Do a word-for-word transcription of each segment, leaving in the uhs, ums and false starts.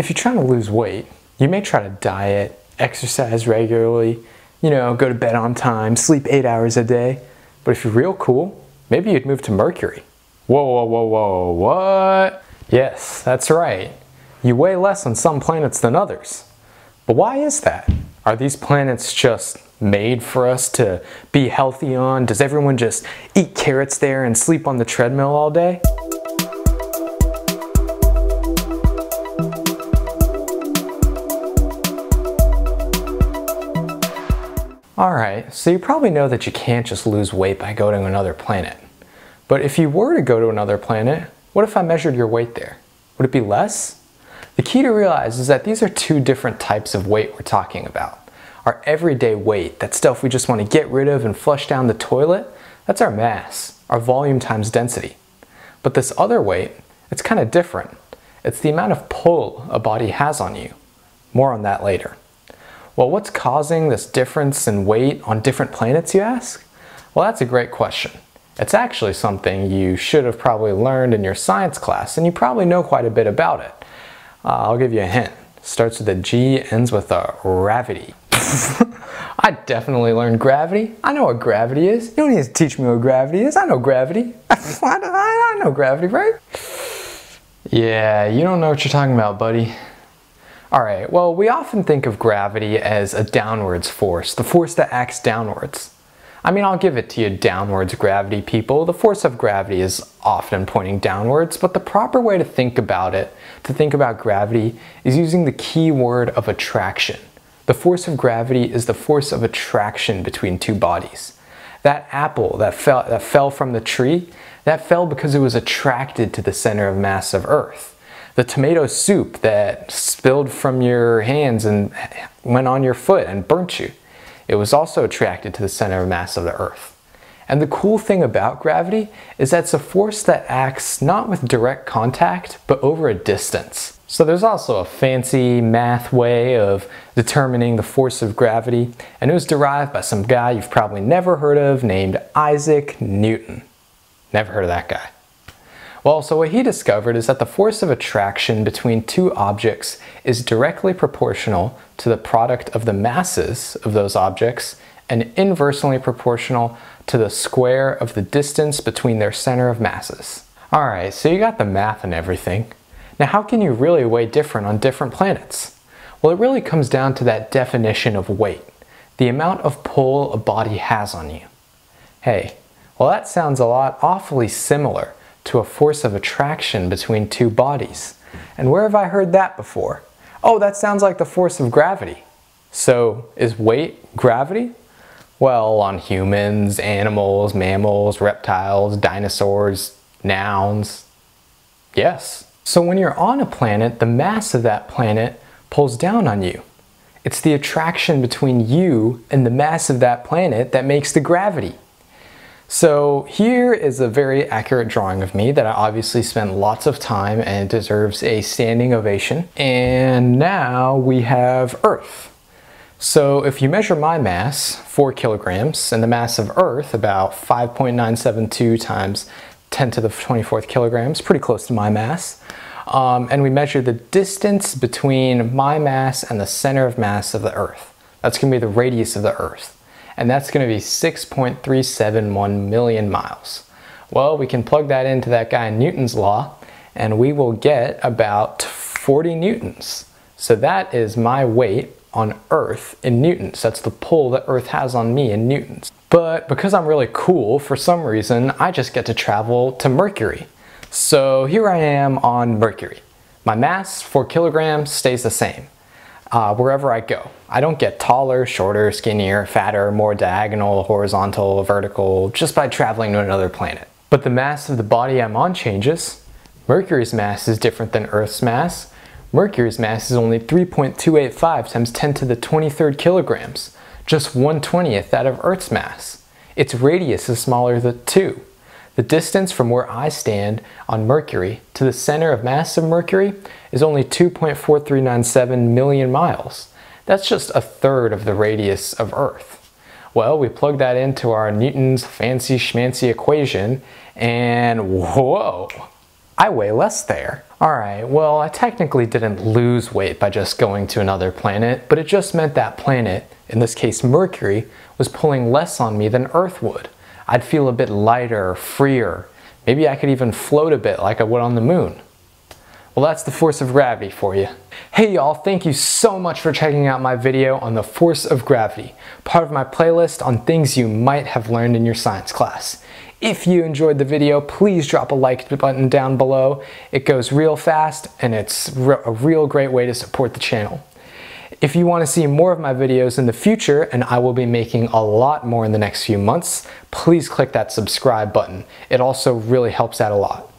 if you're trying to lose weight, you may try to diet, exercise regularly, you know, go to bed on time, sleep eight hours a day. But if you're real cool, maybe you'd move to Mercury. Whoa, whoa, whoa, whoa, what? Yes, that's right. You weigh less on some planets than others. But why is that? Are these planets just made for us to be healthy on? Does everyone just eat carrots there and sleep on the treadmill all day? Alright, so you probably know that you can't just lose weight by going to another planet. But if you were to go to another planet, what if I measured your weight there? Would it be less? The key to realize is that these are two different types of weight we're talking about. Our everyday weight, that stuff we just want to get rid of and flush down the toilet, that's our mass, our volume times density. But this other weight, it's kind of different. It's the amount of pull a body has on you. More on that later. Well, what's causing this difference in weight on different planets, you ask? Well, that's a great question. It's actually something you should have probably learned in your science class, and you probably know quite a bit about it. Uh, I'll give you a hint. Starts with a G, ends with a gravity. I definitely learned gravity. I know what gravity is. You don't need to teach me what gravity is. I know gravity. I know gravity, right? Yeah, you don't know what you're talking about, buddy. Alright, well, we often think of gravity as a downwards force, the force that acts downwards. I mean, I'll give it to you, downwards gravity people. The force of gravity is often pointing downwards, but the proper way to think about it, to think about gravity, is using the key word of attraction. The force of gravity is the force of attraction between two bodies. That apple that fell, that fell from the tree, that fell because it was attracted to the center of mass of Earth. The tomato soup that spilled from your hands and went on your foot and burnt you, it was also attracted to the center of mass of the Earth. And the cool thing about gravity is that it's a force that acts not with direct contact, but over a distance. So there's also a fancy math way of determining the force of gravity, and it was derived by some guy you've probably never heard of named Isaac Newton. Never heard of that guy. Well, so what he discovered is that the force of attraction between two objects is directly proportional to the product of the masses of those objects and inversely proportional to the square of the distance between their center of masses. Alright, so you got the math and everything. Now how can you really weigh different on different planets? Well, it really comes down to that definition of weight, the amount of pull a body has on you. Hey, well that sounds a lot awfully similar to a force of attraction between two bodies. And where have I heard that before? Oh, that sounds like the force of gravity. So, is weight gravity? Well, on humans, animals, mammals, reptiles, dinosaurs, nouns, yes. So when you're on a planet, the mass of that planet pulls down on you. It's the attraction between you and the mass of that planet that makes the gravity. So here is a very accurate drawing of me that I obviously spent lots of time and deserves a standing ovation. And now we have Earth. So if you measure my mass, four kilograms, and the mass of Earth, about five point nine seven two times ten to the twenty-fourth kilograms, pretty close to my mass, um, and we measure the distance between my mass and the center of mass of the Earth. That's going to be the radius of the Earth. And that's going to be six point three seven one million miles. Well, we can plug that into that guy Newton's law, and we will get about forty newtons. So that is my weight on Earth in newtons. That's the pull that Earth has on me in newtons. But because I'm really cool, for some reason, I just get to travel to Mercury. So here I am on Mercury. My mass, four kilograms, stays the same. Uh, wherever I go. I don't get taller, shorter, skinnier, fatter, more diagonal, horizontal, vertical, just by traveling to another planet. But the mass of the body I'm on changes. Mercury's mass is different than Earth's mass. Mercury's mass is only three point two eight five times ten to the twenty-third kilograms, just one twentieth that of Earth's mass. Its radius is smaller than two. The distance from where I stand on Mercury to the center of mass of Mercury is only two point four three nine seven million miles. That's just a third of the radius of Earth. Well, we plug that into our Newton's fancy schmancy equation and whoa! I weigh less there. Alright, well I technically didn't lose weight by just going to another planet, but it just meant that planet, in this case Mercury, was pulling less on me than Earth would. I'd feel a bit lighter, freer. Maybe I could even float a bit like I would on the moon. Well, that's the force of gravity for you. Hey y'all, thank you so much for checking out my video on the force of gravity, part of my playlist on things you might have learned in your science class. If you enjoyed the video, please drop a like button down below. It goes real fast and it's a real great way to support the channel. If you want to see more of my videos in the future, and I will be making a lot more in the next few months, please click that subscribe button. It also really helps out a lot.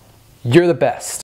You're the best.